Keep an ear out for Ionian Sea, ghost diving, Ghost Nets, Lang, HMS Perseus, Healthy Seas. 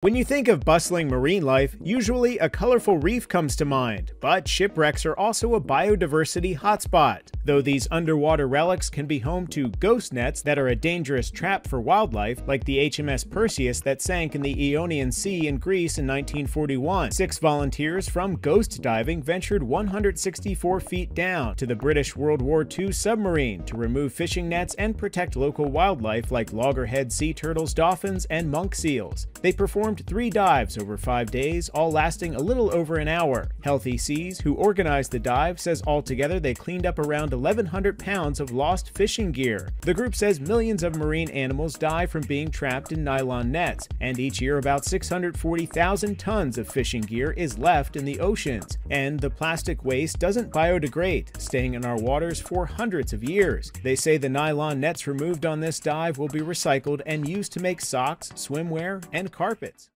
When you think of bustling marine life, usually a colorful reef comes to mind, but shipwrecks are also a biodiversity hotspot. Though these underwater relics can be home to ghost nets that are a dangerous trap for wildlife, like the HMS Perseus that sank in the Ionian Sea in Greece in 1941. 6 volunteers from Ghost Diving ventured 164 feet down to the British World War II submarine to remove fishing nets and protect local wildlife like loggerhead sea turtles, dolphins, and monk seals. They performed 3 dives over 5 days, all lasting a little over an hour. Healthy Seas, who organized the dive, says altogether they cleaned up around 1,100 pounds of lost fishing gear. The group says millions of marine animals die from being trapped in nylon nets, and each year about 640,000 tons of fishing gear is left in the oceans. And the plastic waste doesn't biodegrade, staying in our waters for hundreds of years. They say the nylon nets removed on this dive will be recycled and used to make socks, swimwear, and carpet.